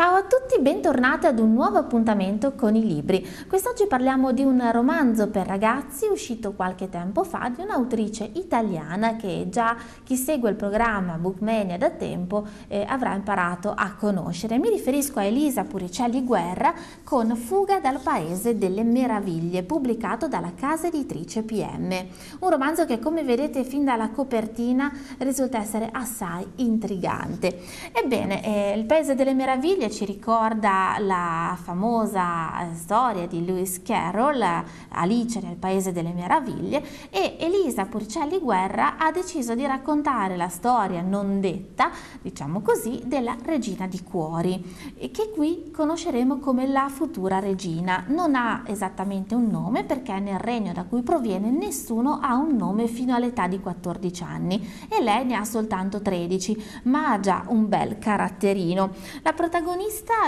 Ciao a tutti, bentornati ad un nuovo appuntamento con i libri. Quest'oggi parliamo di un romanzo per ragazzi uscito qualche tempo fa di un'autrice italiana che già chi segue il programma Bookmania da tempo avrà imparato a conoscere. Mi riferisco a Elisa Puricelli Guerra con Fuga dal Paese delle Meraviglie, pubblicato dalla casa editrice PM. Un romanzo che, come vedete fin dalla copertina, risulta essere assai intrigante. Ebbene, il Paese delle Meraviglie ci ricorda la famosa storia di Lewis Carroll, Alice nel Paese delle Meraviglie, e Elisa Puricelli Guerra ha deciso di raccontare la storia non detta, diciamo così, della regina di cuori, che qui conosceremo come la futura regina. Non ha esattamente un nome, perché nel regno da cui proviene nessuno ha un nome fino all'età di 14 anni e lei ne ha soltanto 13, ma ha già un bel caratterino. La protagonista,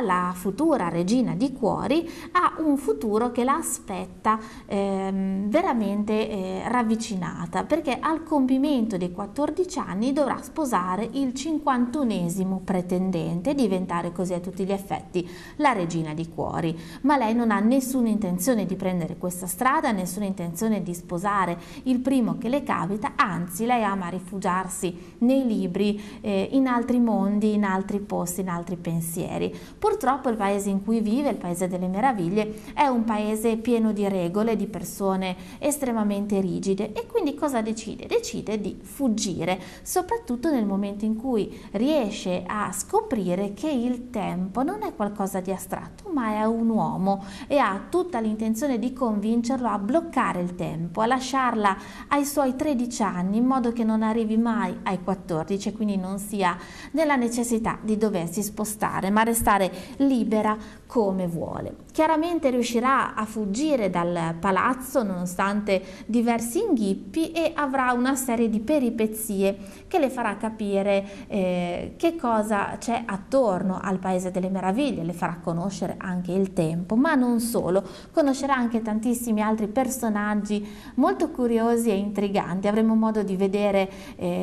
la futura regina di cuori, ha un futuro che la aspetta veramente ravvicinata, perché al compimento dei 14 anni dovrà sposare il 51esimo pretendente e diventare così a tutti gli effetti la regina di cuori. Ma lei non ha nessuna intenzione di prendere questa strada, nessuna intenzione di sposare il primo che le capita, anzi lei ama rifugiarsi nei libri, in altri mondi, in altri posti, in altri pensieri. Purtroppo il paese in cui vive, il Paese delle Meraviglie, è un paese pieno di regole, di persone estremamente rigide, e quindi cosa decide? Decide di fuggire, soprattutto nel momento in cui riesce a scoprire che il tempo non è qualcosa di astratto, ma è un uomo, e ha tutta l'intenzione di convincerlo a bloccare il tempo, a lasciarla ai suoi 13 anni in modo che non arrivi mai ai 14 e quindi non sia nella necessità di doversi spostare, ma restare libera come vuole. Chiaramente riuscirà a fuggire dal palazzo nonostante diversi inghippi, e avrà una serie di peripezie che le farà capire che cosa c'è attorno al Paese delle Meraviglie, le farà conoscere anche il tempo, ma non solo, conoscerà anche tantissimi altri personaggi molto curiosi e intriganti. Avremo modo di vedere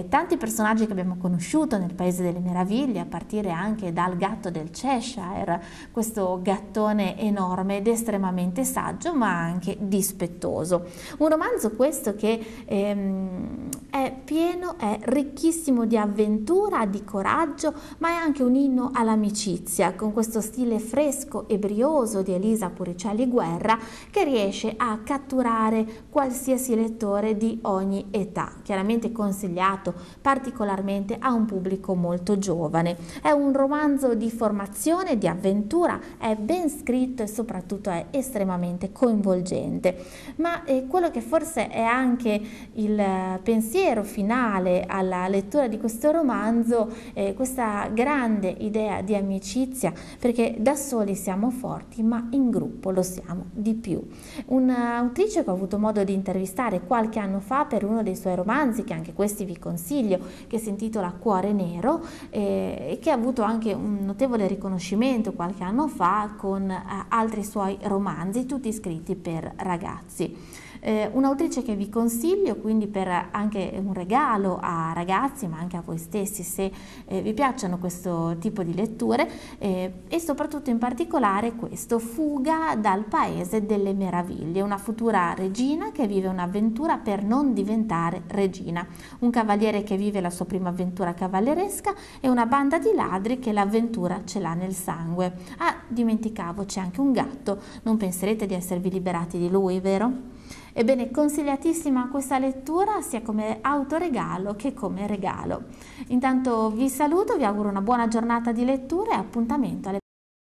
tanti personaggi che abbiamo conosciuto nel Paese delle Meraviglie, a partire anche dal gatto del Cheshire, questo gattone enorme ed estremamente saggio ma anche dispettoso. Un romanzo questo che è pieno, è ricchissimo di avventura, di coraggio, ma è anche un inno all'amicizia, con questo stile fresco e brioso di Elisa Puricelli Guerra che riesce a catturare qualsiasi lettore di ogni età, chiaramente consigliato particolarmente a un pubblico molto giovane. È un romanzo di formazione, di avventura, è ben scritto e soprattutto è estremamente coinvolgente, ma quello che forse è anche il pensiero finale alla lettura di questo romanzo, questa grande idea di amicizia, perché da soli siamo forti ma in gruppo lo siamo di più. Un'autrice che ho avuto modo di intervistare qualche anno fa per uno dei suoi romanzi, che anche questi vi consiglio, che si intitola Cuore Nero, e che ha avuto anche un notevole riconoscimento qualche anno fa con altri suoi romanzi, tutti scritti per ragazzi. Un'autrice che vi consiglio quindi per anche un regalo a ragazzi, ma anche a voi stessi se vi piacciono questo tipo di letture, e soprattutto in particolare questo Fuga dal Paese delle Meraviglie, una futura regina che vive un'avventura per non diventare regina, un cavaliere che vive la sua prima avventura cavalleresca e una banda di ladri che l'avventura ce l'ha nel sangue. Ah, dimenticavo, c'è anche un gatto, non penserete di esservi liberati di lui, vero? Ebbene, consigliatissima questa lettura sia come autoregalo che come regalo. Intanto vi saluto, vi auguro una buona giornata di lettura e appuntamento alle